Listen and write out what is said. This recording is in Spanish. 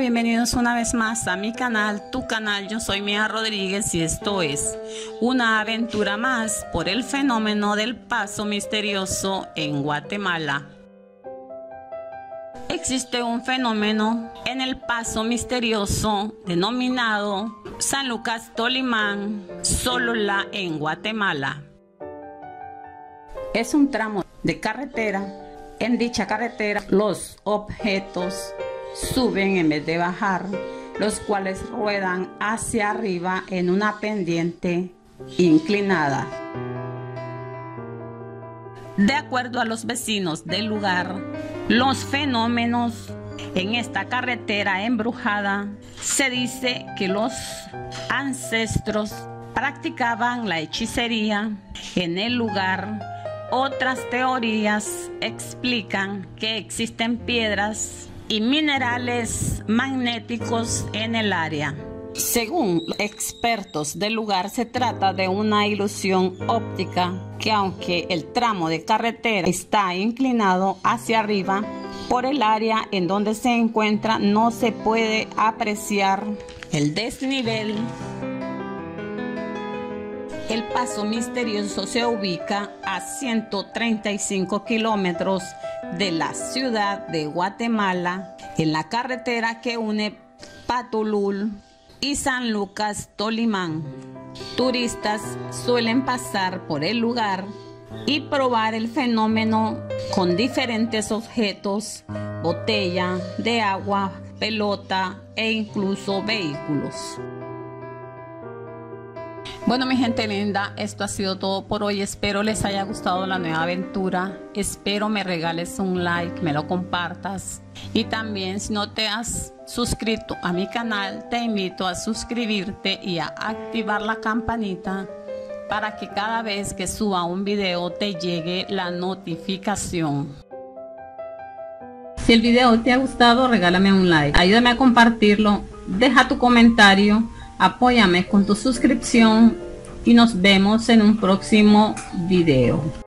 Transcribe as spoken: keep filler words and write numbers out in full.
bienvenidos una vez más a mi canal, tu canal. Yo soy Mía Rodríguez y esto es una aventura más por el fenómeno del paso misterioso en Guatemala. Existe un fenómeno en el paso misterioso denominado San Lucas Tolimán, Sololá en Guatemala. Es un tramo de carretera. En dicha carretera los objetos suben en vez de bajar, los cuales ruedan hacia arriba en una pendiente inclinada. De acuerdo a los vecinos del lugar, los fenómenos en esta carretera embrujada, se dice que los ancestros practicaban la hechicería en el lugar. Otras teorías explican que existen piedras y minerales magnéticos en el área. Según expertos del lugar, se trata de una ilusión óptica que, aunque el tramo de carretera está inclinado hacia arriba, por el área en donde se encuentra no se puede apreciar el desnivel. El paso misterioso se ubica a ciento treinta y cinco kilómetros de la ciudad de Guatemala, en la carretera que une Patulúl y San Lucas Tolimán. Turistas suelen pasar por el lugar y probar el fenómeno con diferentes objetos, botella de agua, pelota e incluso vehículos. Bueno, mi gente linda, esto ha sido todo por hoy. Espero les haya gustado la nueva aventura. Espero me regales un like, me lo compartas. Y también, si no te has suscrito a mi canal, te invito a suscribirte y a activar la campanita para que cada vez que suba un video te llegue la notificación. Si el video te ha gustado, regálame un like. Ayúdame a compartirlo. Deja tu comentario. Apóyame con tu suscripción y nos vemos en un próximo video.